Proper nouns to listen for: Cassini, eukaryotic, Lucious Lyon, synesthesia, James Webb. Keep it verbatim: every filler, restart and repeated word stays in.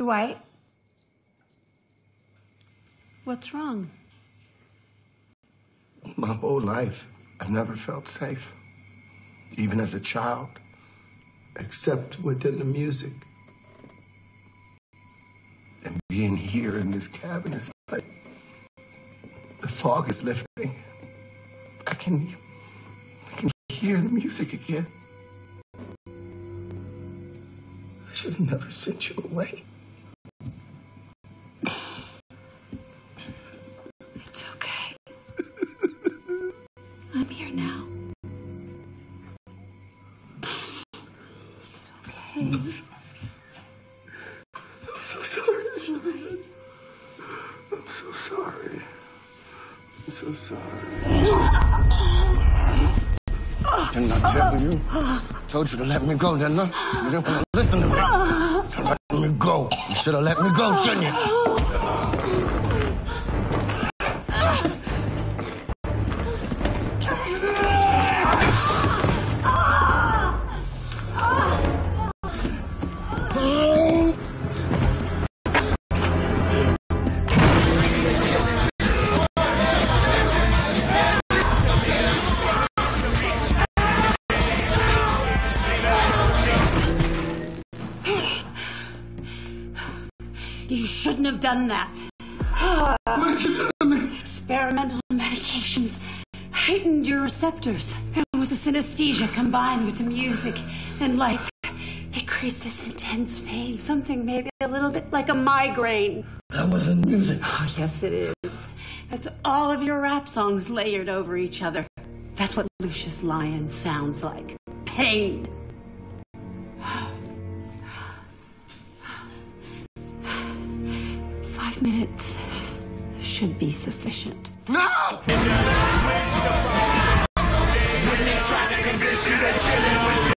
Dwight, what's wrong? My whole life, I've never felt safe, even as a child, except within the music. And being here in this cabin is like the fog is lifting. I can, I can hear the music again. I should have never sent you away. It's okay. I'm here now. It's okay. I'm so sorry. Right. I'm so sorry. I'm so sorry. Didn't I tell you? I told you to let me go, didn't I? You didn't want to listen to me. Don't let me go. You should have let me go, shouldn't you? You shouldn't have done that. What did you do to me? Experimental medications heightened your receptors. And with the synesthesia combined with the music and lights, it creates this intense pain, something maybe a little bit like a migraine. That wasn't music. Oh, yes, it is. That's all of your rap songs layered over each other. That's what Lucious Lyon sounds like. Pain. Five minutes should be sufficient. No! When they try to convince you that you're